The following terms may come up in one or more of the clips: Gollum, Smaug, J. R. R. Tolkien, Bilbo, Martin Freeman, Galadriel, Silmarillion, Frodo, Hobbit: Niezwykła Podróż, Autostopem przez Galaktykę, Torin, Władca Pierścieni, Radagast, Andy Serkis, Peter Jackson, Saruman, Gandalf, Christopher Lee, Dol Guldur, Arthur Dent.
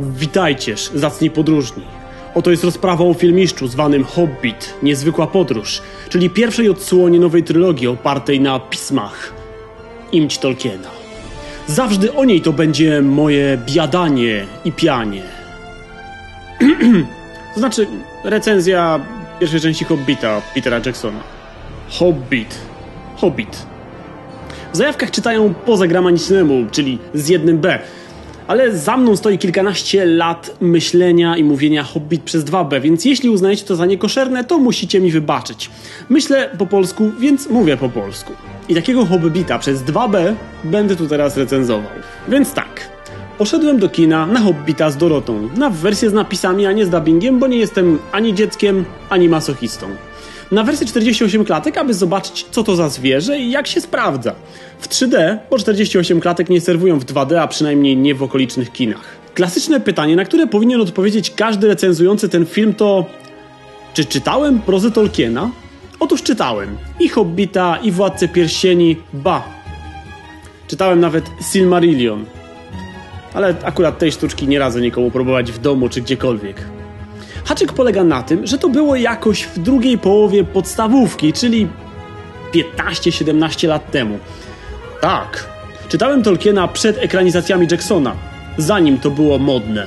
Witajcież, zacni podróżni. Oto jest rozprawa o filmiszczu zwanym Hobbit: Niezwykła Podróż, czyli pierwszej odsłonie nowej trylogii opartej na pismach imć Tolkiena. Zawsze o niej to będzie moje biadanie i pianie. To znaczy recenzja pierwszej części Hobbita Petera Jacksona. Hobbit. W zajawkach czytają poza gramanicznemu, czyli z jednym B. Ale za mną stoi kilkanaście lat myślenia i mówienia Hobbit przez 2B, więc jeśli uznajecie to za niekoszerne, to musicie mi wybaczyć. Myślę po polsku, więc mówię po polsku. I takiego Hobbita przez 2B będę tu teraz recenzował. Więc tak, poszedłem do kina na Hobbita z Dorotą, na wersję z napisami, a nie z dubbingiem, bo nie jestem ani dzieckiem, ani masochistą. Na wersję 48 klatek, aby zobaczyć, co to za zwierzę i jak się sprawdza. W 3D, bo 48 klatek nie serwują w 2D, a przynajmniej nie w okolicznych kinach. Klasyczne pytanie, na które powinien odpowiedzieć każdy recenzujący ten film to... Czy czytałem prozę Tolkiena? Otóż czytałem. I Hobbita, i Władcę Pierścieni, ba. Czytałem nawet Silmarillion. Ale akurat tej sztuczki nie radzę nikomu próbować w domu czy gdziekolwiek. Haczyk polega na tym, że to było jakoś w drugiej połowie podstawówki, czyli 15–17 lat temu. Tak, czytałem Tolkiena przed ekranizacjami Jacksona, zanim to było modne.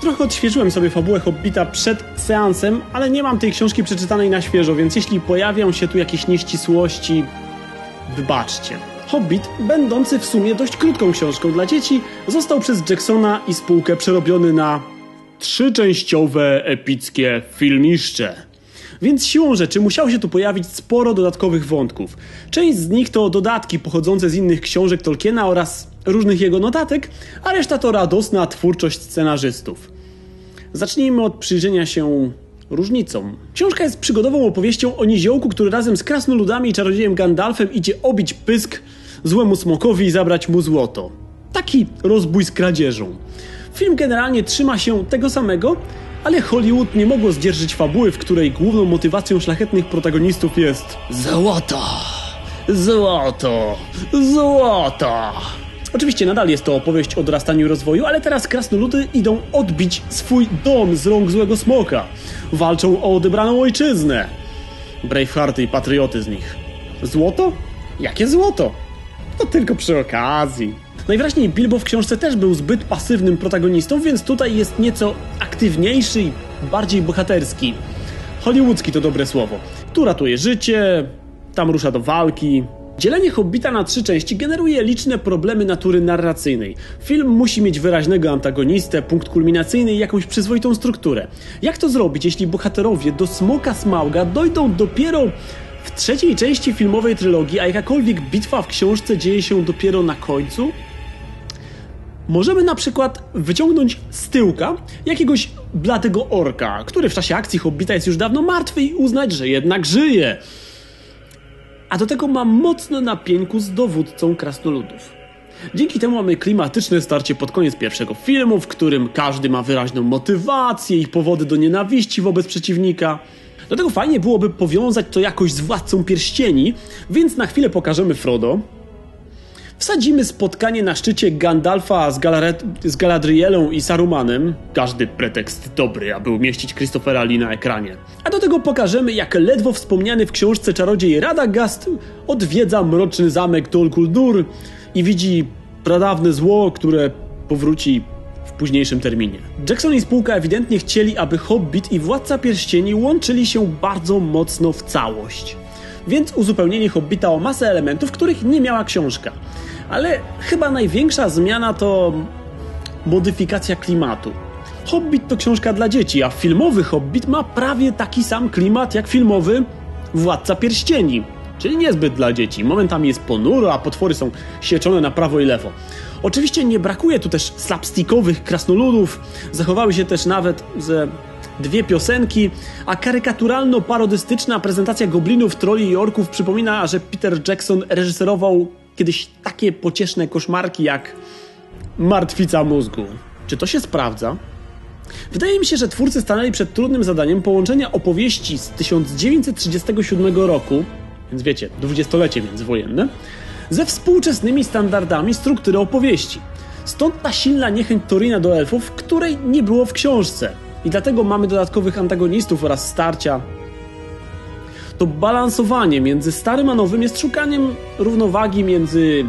Trochę odświeżyłem sobie fabułę Hobbita przed seansem, ale nie mam tej książki przeczytanej na świeżo, więc jeśli pojawią się tu jakieś nieścisłości, wybaczcie. Hobbit, będący w sumie dość krótką książką dla dzieci, został przez Jacksona i spółkę przerobiony na trzyczęściowe, epickie filmiszcze. Więc siłą rzeczy musiało się tu pojawić sporo dodatkowych wątków. Część z nich to dodatki pochodzące z innych książek Tolkiena oraz różnych jego notatek, a reszta to radosna twórczość scenarzystów. Zacznijmy od przyjrzenia się... różnicą. Książka jest przygodową opowieścią o niziołku, który razem z krasnoludami i czarodziejem Gandalfem idzie obić pysk złemu smokowi i zabrać mu złoto. Taki rozbój z kradzieżą. Film generalnie trzyma się tego samego, ale Hollywood nie mogło zdzierżyć fabuły, w której główną motywacją szlachetnych protagonistów jest złoto, złoto, złoto. Oczywiście nadal jest to opowieść o dorastaniu i rozwoju, ale teraz krasnoludy idą odbić swój dom z rąk złego smoka. Walczą o odebraną ojczyznę. Bravehearty i patrioty z nich. Złoto? Jakie złoto? To tylko przy okazji. Najwyraźniej Bilbo w książce też był zbyt pasywnym protagonistą, więc tutaj jest nieco aktywniejszy i bardziej bohaterski. Hollywoodzki to dobre słowo. Tu ratuje życie, tam rusza do walki... Dzielenie Hobbita na 3 części generuje liczne problemy natury narracyjnej. Film musi mieć wyraźnego antagonistę, punkt kulminacyjny i jakąś przyzwoitą strukturę. Jak to zrobić, jeśli bohaterowie do smoka Smauga dojdą dopiero w 3. części filmowej trylogii, a jakakolwiek bitwa w książce dzieje się dopiero na końcu? Możemy na przykład wyciągnąć z tyłka jakiegoś bladego orka, który w czasie akcji Hobbita jest już dawno martwy i uznać, że jednak żyje. A do tego ma mocno na pieńku z dowódcą krasnoludów. Dzięki temu mamy klimatyczne starcie pod koniec pierwszego filmu, w którym każdy ma wyraźną motywację i powody do nienawiści wobec przeciwnika. Dlatego fajnie byłoby powiązać to jakoś z Władcą Pierścieni, więc na chwilę pokażemy Frodo. Wsadzimy spotkanie na szczycie Gandalfa z Galadrielą i Sarumanem. Każdy pretekst dobry, aby umieścić Christophera Lee na ekranie. A do tego pokażemy, jak ledwo wspomniany w książce czarodziej Radagast odwiedza mroczny zamek Dol Guldur i widzi pradawne zło, które powróci w późniejszym terminie. Jackson i spółka ewidentnie chcieli, aby Hobbit i Władca Pierścieni łączyli się bardzo mocno w całość. Więc uzupełnienie Hobbita o masę elementów, których nie miała książka. Ale chyba największa zmiana to modyfikacja klimatu. Hobbit to książka dla dzieci, a filmowy Hobbit ma prawie taki sam klimat jak filmowy Władca Pierścieni. Czyli niezbyt dla dzieci. Momentami jest ponuro, a potwory są sieczone na prawo i lewo. Oczywiście nie brakuje tu też slapstickowych krasnoludów. Zachowały się też nawet ze... 2 piosenki, a karykaturalno-parodystyczna prezentacja goblinów, troli i orków przypomina, że Peter Jackson reżyserował kiedyś takie pocieszne koszmarki jak Martwica mózgu. Czy to się sprawdza? Wydaje mi się, że twórcy stanęli przed trudnym zadaniem połączenia opowieści z 1937 roku, więc wiecie, dwudziestolecie międzywojenne, ze współczesnymi standardami struktury opowieści. Stąd ta silna niechęć Torina do elfów, której nie było w książce. I dlatego mamy dodatkowych antagonistów oraz starcia. To balansowanie między starym a nowym jest szukaniem równowagi między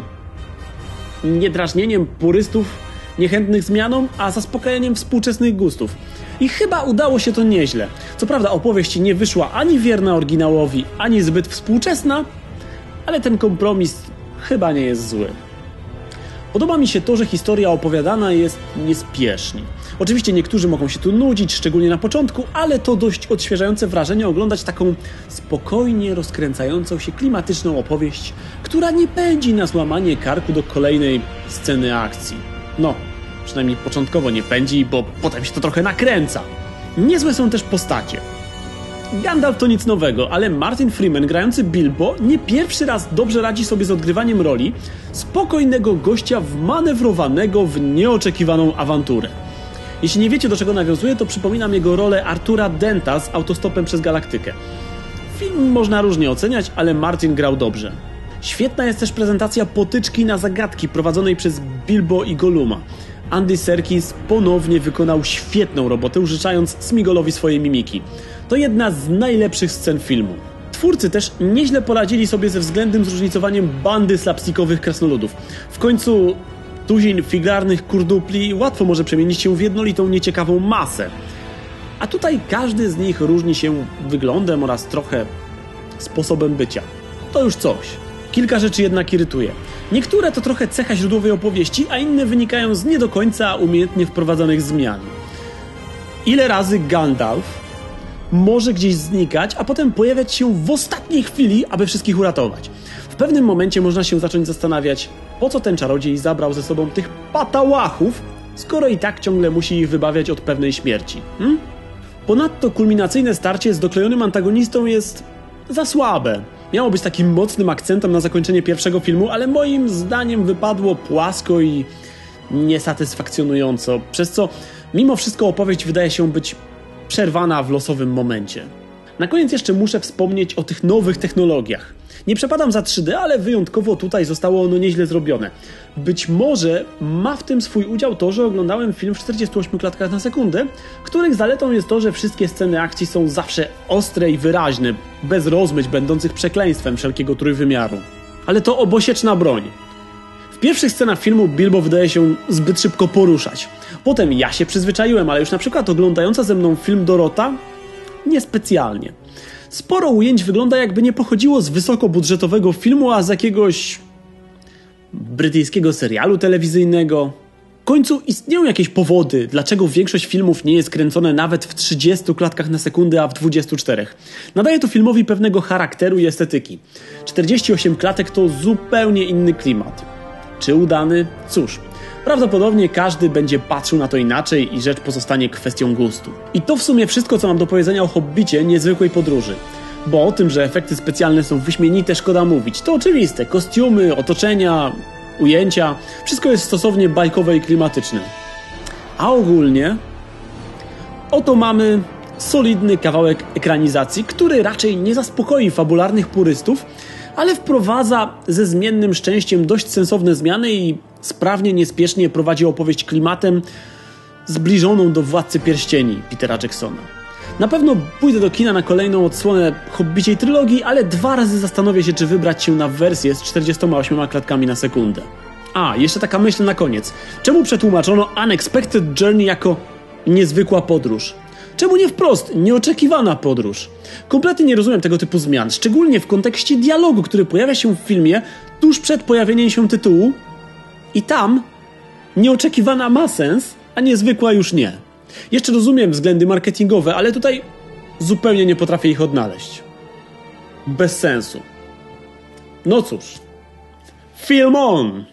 niedrażnieniem purystów niechętnych zmianom, a zaspokajaniem współczesnych gustów. I chyba udało się to nieźle. Co prawda opowieść nie wyszła ani wierna oryginałowi, ani zbyt współczesna, ale ten kompromis chyba nie jest zły. Podoba mi się to, że historia opowiadana jest niespiesznie. Oczywiście niektórzy mogą się tu nudzić, szczególnie na początku, ale to dość odświeżające wrażenie oglądać taką spokojnie rozkręcającą się klimatyczną opowieść, która nie pędzi na złamanie karku do kolejnej sceny akcji. No, przynajmniej początkowo nie pędzi, bo potem się to trochę nakręca. Niezłe są też postacie. Gandalf to nic nowego, ale Martin Freeman grający Bilbo nie pierwszy raz dobrze radzi sobie z odgrywaniem roli spokojnego gościa wmanewrowanego w nieoczekiwaną awanturę. Jeśli nie wiecie, do czego nawiązuje, to przypominam jego rolę Arthura Denta z Autostopem przez Galaktykę. Film można różnie oceniać, ale Martin grał dobrze. Świetna jest też prezentacja potyczki na zagadki prowadzonej przez Bilbo i Golluma. Andy Serkis ponownie wykonał świetną robotę, użyczając Smigolowi swojej mimiki. To jedna z najlepszych scen filmu. Twórcy też nieźle poradzili sobie ze względnym zróżnicowaniem bandy slapstickowych krasnoludów. W końcu tuzin figlarnych kurdupli łatwo może przemienić się w jednolitą, nieciekawą masę. A tutaj każdy z nich różni się wyglądem oraz trochę sposobem bycia. To już coś. Kilka rzeczy jednak irytuje. Niektóre to trochę cecha źródłowej opowieści, a inne wynikają z nie do końca umiejętnie wprowadzonych zmian. Ile razy Gandalf może gdzieś znikać, a potem pojawiać się w ostatniej chwili, aby wszystkich uratować? W pewnym momencie można się zacząć zastanawiać, po co ten czarodziej zabrał ze sobą tych patałachów, skoro i tak ciągle musi ich wybawiać od pewnej śmierci. Ponadto kulminacyjne starcie z doklejonym antagonistą jest za słabe. Miało być takim mocnym akcentem na zakończenie pierwszego filmu, ale moim zdaniem wypadło płasko i niesatysfakcjonująco, przez co mimo wszystko opowieść wydaje się być przerwana w losowym momencie. Na koniec jeszcze muszę wspomnieć o tych nowych technologiach. Nie przepadam za 3D, ale wyjątkowo tutaj zostało ono nieźle zrobione. Być może ma w tym swój udział to, że oglądałem film w 48 klatkach na sekundę, których zaletą jest to, że wszystkie sceny akcji są zawsze ostre i wyraźne, bez rozmyć będących przekleństwem wszelkiego trójwymiaru. Ale to obosieczna broń. W pierwszych scenach filmu Bilbo wydaje się zbyt szybko poruszać. Potem ja się przyzwyczaiłem, ale już na przykład oglądająca ze mną film Dorota niespecjalnie. Sporo ujęć wygląda, jakby nie pochodziło z wysokobudżetowego filmu, a z jakiegoś brytyjskiego serialu telewizyjnego. W końcu istnieją jakieś powody, dlaczego większość filmów nie jest kręcone nawet w 30 klatkach na sekundę, a w 24. Nadaje to filmowi pewnego charakteru i estetyki. 48 klatek to zupełnie inny klimat. Czy udany? Cóż. Prawdopodobnie każdy będzie patrzył na to inaczej i rzecz pozostanie kwestią gustu. I to w sumie wszystko, co mam do powiedzenia o Hobbicie Niezwykłej Podróży. Bo o tym, że efekty specjalne są wyśmienite, szkoda mówić. To oczywiste. Kostiumy, otoczenia, ujęcia. Wszystko jest stosownie bajkowe i klimatyczne. A ogólnie... oto mamy solidny kawałek ekranizacji, który raczej nie zaspokoi fabularnych purystów, ale wprowadza ze zmiennym szczęściem dość sensowne zmiany i sprawnie, niespiesznie prowadzi opowieść klimatem zbliżoną do Władcy Pierścieni Petera Jacksona. Na pewno pójdę do kina na kolejną odsłonę Hobbiciej trylogii, ale 2 razy zastanowię się, czy wybrać się na wersję z 48 klatkami na sekundę. A, jeszcze taka myśl na koniec. Czemu przetłumaczono Unexpected Journey jako niezwykła podróż? Czemu nie wprost nieoczekiwana podróż? Kompletnie nie rozumiem tego typu zmian, szczególnie w kontekście dialogu, który pojawia się w filmie tuż przed pojawieniem się tytułu. I tam nieoczekiwana ma sens, a niezwykła już nie. Jeszcze rozumiem względy marketingowe, ale tutaj zupełnie nie potrafię ich odnaleźć. Bez sensu. No cóż. Film on!